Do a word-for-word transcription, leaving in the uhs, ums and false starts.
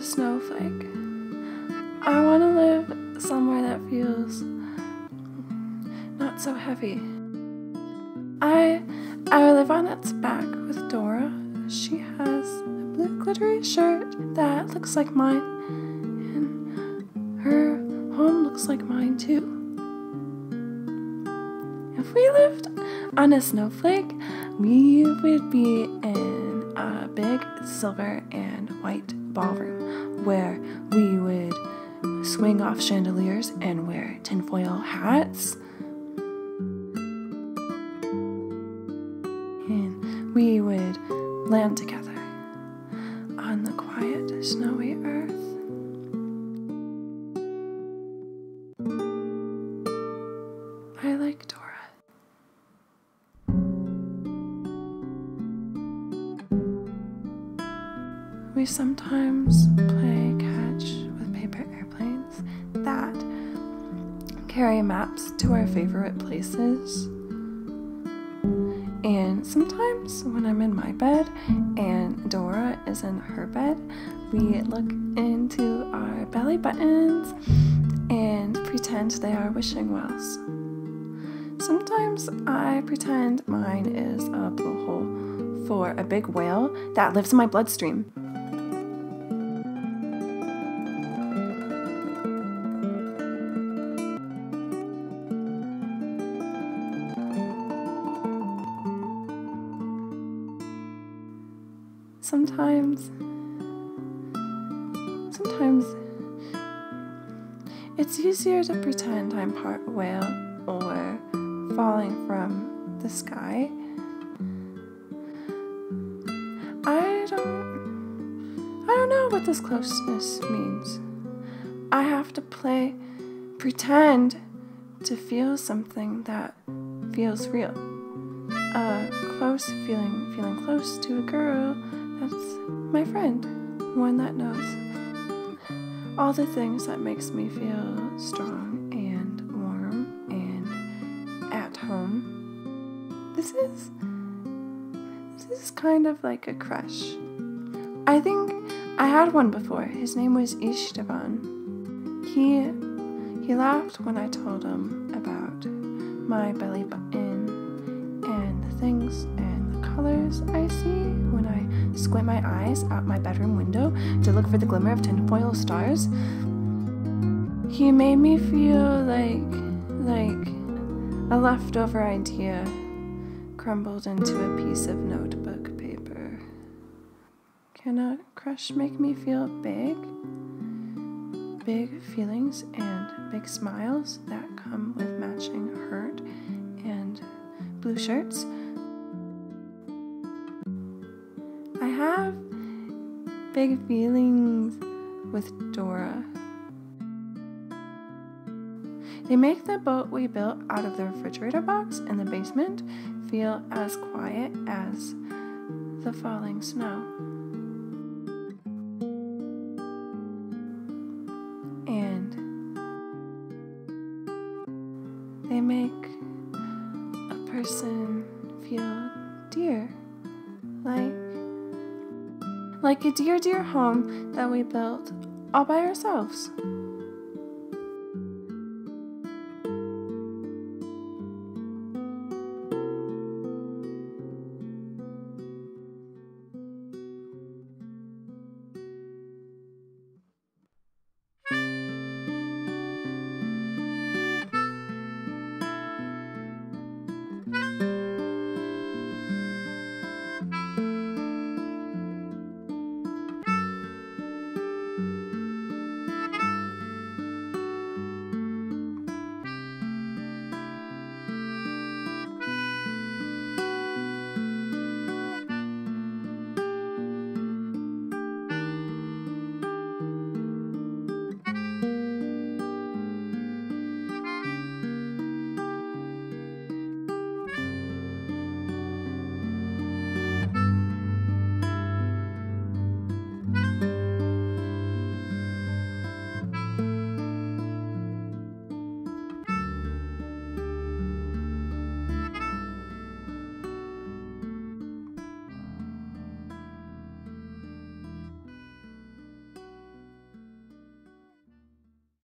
a snowflake. I want to live somewhere that feels not so heavy. I I would live on its back with Dóra. She has a blue glittery shirt that looks like mine, and her home looks like mine too. If we lived on a snowflake, we would be in a big silver and white ballroom where we would swing off chandeliers and wear tinfoil hats. And we would land together on the quiet, snowy earth. I like Dóra. We sometimes play catch with paper airplanes that carry maps to our favorite places. And sometimes when I'm in my bed and Dóra is in her bed, we look into our belly buttons and pretend they are wishing wells. Sometimes I pretend mine is a blowhole for a big whale that lives in my bloodstream. Sometimes, sometimes it's easier to pretend I'm part whale or falling from the sky. I don't, I don't know what this closeness means. I have to play, pretend to feel something that feels real. A close feeling, feeling close to a girl. That's my friend, one that knows all the things that makes me feel strong and warm and at home. This is, this is kind of like a crush. I think I had one before. His name was Esteban. He, he laughed when I told him about my belly button and the things and the colors I see when I squint my eyes out my bedroom window to look for the glimmer of tinfoil stars. He made me feel like, like a leftover idea crumbled into a piece of notebook paper. Can a crush make me feel big? Big feelings and big smiles that come with matching hurt and blue shirts. I have big feelings with Dóra. They make the boat we built out of the refrigerator box in the basement feel as quiet as the falling snow. And they make a person feel dear, like Like a dear, dear home that we built all by ourselves.